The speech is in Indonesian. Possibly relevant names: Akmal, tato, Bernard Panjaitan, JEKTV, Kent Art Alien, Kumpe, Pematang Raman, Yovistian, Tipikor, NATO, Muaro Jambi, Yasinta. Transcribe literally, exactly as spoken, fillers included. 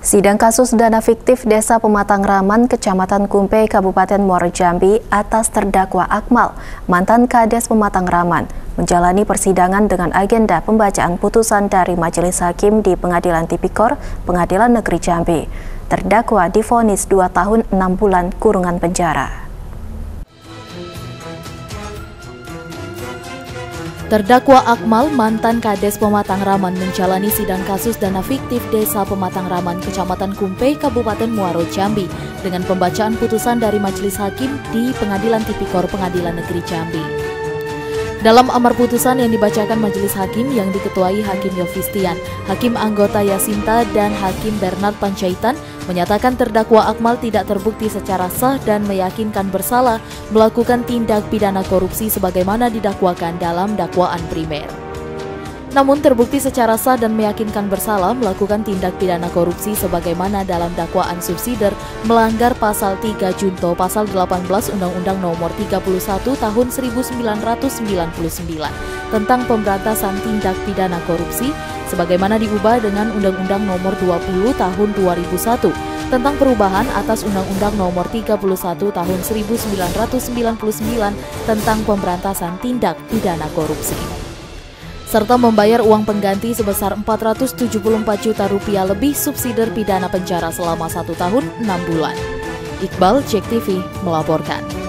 Sidang kasus dana fiktif Desa Pematang Raman, Kecamatan Kumpe, Kabupaten Muaro Jambi atas terdakwa Akmal, mantan Kades Pematang Raman, menjalani persidangan dengan agenda pembacaan putusan dari Majelis Hakim di Pengadilan Tipikor, Pengadilan Negeri Jambi. Terdakwa divonis dua tahun enam bulan kurungan penjara. Terdakwa Akmal, mantan Kades Pematang Raman, menjalani sidang kasus dana fiktif Desa Pematang Raman, Kecamatan Kumpe, Kabupaten Muaro Jambi, dengan pembacaan putusan dari Majelis Hakim di Pengadilan Tipikor Pengadilan Negeri Jambi. Dalam amar putusan yang dibacakan Majelis Hakim yang diketuai Hakim Yovistian, Hakim anggota Yasinta, dan Hakim Bernard Panjaitan, menyatakan terdakwa Akmal tidak terbukti secara sah dan meyakinkan bersalah melakukan tindak pidana korupsi sebagaimana didakwakan dalam dakwaan primer. Namun terbukti secara sah dan meyakinkan bersalah melakukan tindak pidana korupsi sebagaimana dalam dakwaan subsider melanggar pasal tiga Junto pasal delapan belas Undang-Undang Nomor tiga puluh satu Tahun seribu sembilan ratus sembilan puluh sembilan tentang pemberantasan tindak pidana korupsi sebagaimana diubah dengan Undang-Undang Nomor dua puluh Tahun dua ribu satu tentang perubahan atas Undang-Undang Nomor tiga puluh satu Tahun seribu sembilan ratus sembilan puluh sembilan tentang pemberantasan tindak pidana korupsi, serta membayar uang pengganti sebesar empat ratus tujuh puluh empat juta rupiah lebih subsidi pidana penjara selama satu tahun enam bulan. Iqbal, Jek T V melaporkan.